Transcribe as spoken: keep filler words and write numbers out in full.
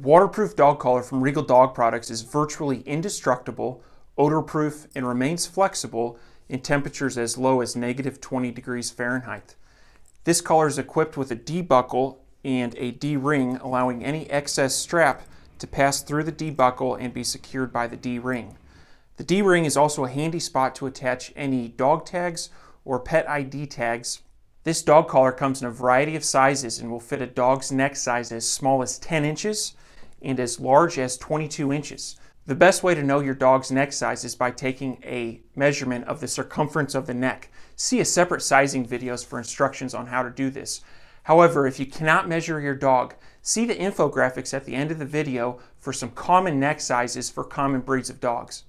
The waterproof dog collar from Regal Dog Products is virtually indestructible, odor-proof, and remains flexible in temperatures as low as negative twenty degrees Fahrenheit. This collar is equipped with a D-buckle and a D-ring, allowing any excess strap to pass through the D-buckle and be secured by the D-ring. The D-ring is also a handy spot to attach any dog tags or pet I D tags. This dog collar comes in a variety of sizes and will fit a dog's neck size as small as ten inches and as large as twenty-two inches. The best way to know your dog's neck size is by taking a measurement of the circumference of the neck. See a separate sizing videos for instructions on how to do this. However, if you cannot measure your dog, see the infographics at the end of the video for some common neck sizes for common breeds of dogs.